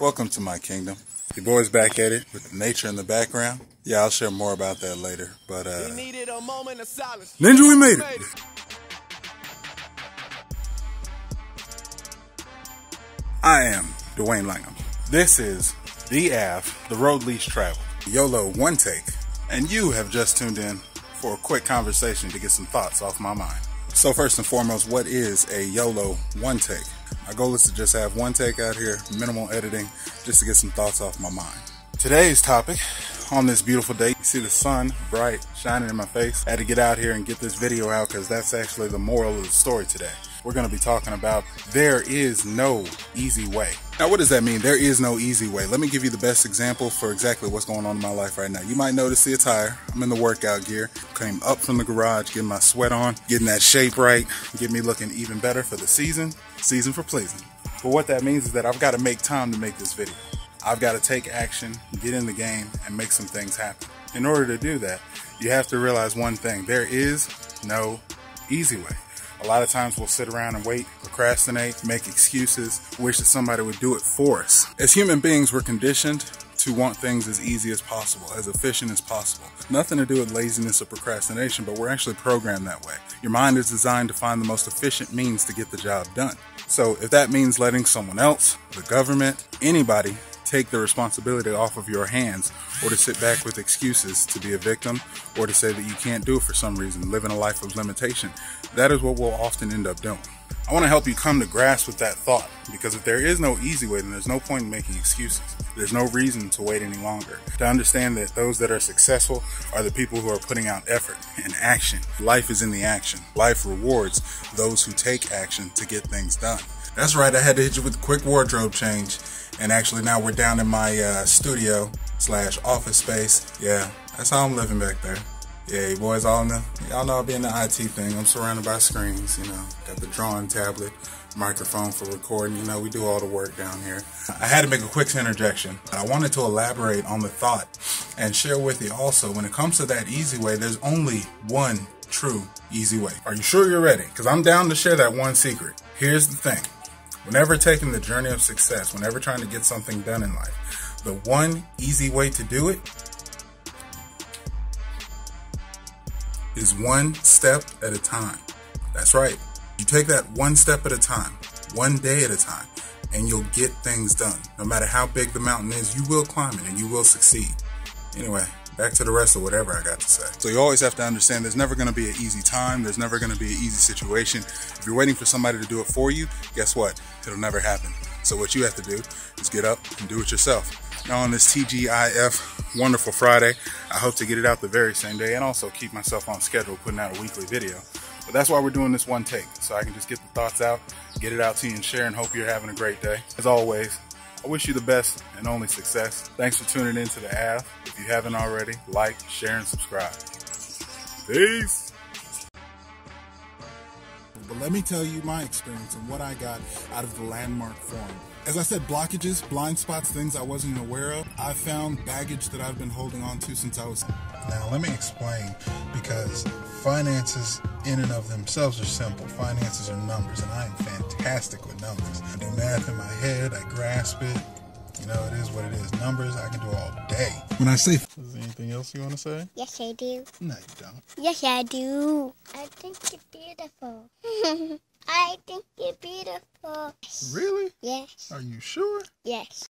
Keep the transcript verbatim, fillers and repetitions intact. Welcome to my kingdom. Your boy's back at it with nature in the background. Yeah, I'll share more about that later. But uh, we needed a moment of silence. Ninja, we made it. I am Dwayne Langham. This is D A V, the road least traveled. YOLO, one take. And you have just tuned in for a quick conversation to get some thoughts off my mind. So first and foremost, what is a YOLO one take? My goal is to just have one take out here, minimal editing, just to get some thoughts off my mind. Today's topic, on this beautiful day, you see the sun bright, shining in my face. I had to get out here and get this video out because that's actually the moral of the story today. We're going to be talking about there is no easy way. Now, what does that mean? There is no easy way. Let me give you the best example for exactly what's going on in my life right now. You might notice the attire. I'm in the workout gear. Came up from the garage, getting my sweat on, getting that shape right, getting me looking even better for the season, season for pleasing. But what that means is that I've got to make time to make this video. I've got to take action, get in the game, and make some things happen. In order to do that, you have to realize one thing. There is no easy way. A lot of times we'll sit around and wait, procrastinate, make excuses, wish that somebody would do it for us. As human beings, we're conditioned to want things as easy as possible, as efficient as possible. Nothing to do with laziness or procrastination, but we're actually programmed that way. Your mind is designed to find the most efficient means to get the job done. So if that means letting someone else, the government, anybody, take the responsibility off of your hands, or to sit back with excuses, to be a victim, or to say that you can't do it for some reason, living a life of limitation. That is what we'll often end up doing. I want to help you come to grasp with that thought, because if there is no easy way, then there's no point in making excuses. There's no reason to wait any longer. To understand that those that are successful are the people who are putting out effort and action. Life is in the action. Life rewards those who take action to get things done. That's right, I had to hit you with a quick wardrobe change. And actually now we're down in my uh, studio slash office space. Yeah, that's how I'm living back there. Yeah, you boys all know. Y'all know I'll be in the I T thing. I'm surrounded by screens, you know. Got the drawing tablet, microphone for recording. You know, we do all the work down here. I had to make a quick interjection. I wanted to elaborate on the thought and share with you also, when it comes to that easy way, there's only one true easy way. Are you sure you're ready? Because I'm down to share that one secret. Here's the thing. Whenever taking the journey of success, whenever trying to get something done in life, the one easy way to do it is one step at a time. That's right. You take that one step at a time, one day at a time, and you'll get things done. No matter how big the mountain is, you will climb it and you will succeed. Anyway, back to the rest of whatever I got to say. So you always have to understand there's never going to be an easy time. There's never going to be an easy situation. If you're waiting for somebody to do it for you, guess what? It'll never happen. So what you have to do is get up and do it yourself. Now on this T G I F wonderful Friday, I hope to get it out the very same day and also keep myself on schedule putting out a weekly video. But that's why we're doing this one take, so I can just get the thoughts out, get it out to you and share, and hope you're having a great day. As always, I wish you the best and only success. Thanks for tuning in to the A V. If you haven't already, like, share, and subscribe. Peace. But let me tell you my experience and what I got out of the Landmark Forum. As I said, blockages, blind spots, things I wasn't aware of. I found baggage that I've been holding on to since I was... Now, let me explain, because finances in and of themselves are simple. Finances are numbers, and I am fantastic with numbers. I do math in my head, I grasp it. You know, it is what it is. Numbers, I can do all day. When I say... Is there anything else you want to say? Yes, I do. No, you don't. Yes, I do. I think you're beautiful. I think you're beautiful. Really? Yes. Are you sure? Yes.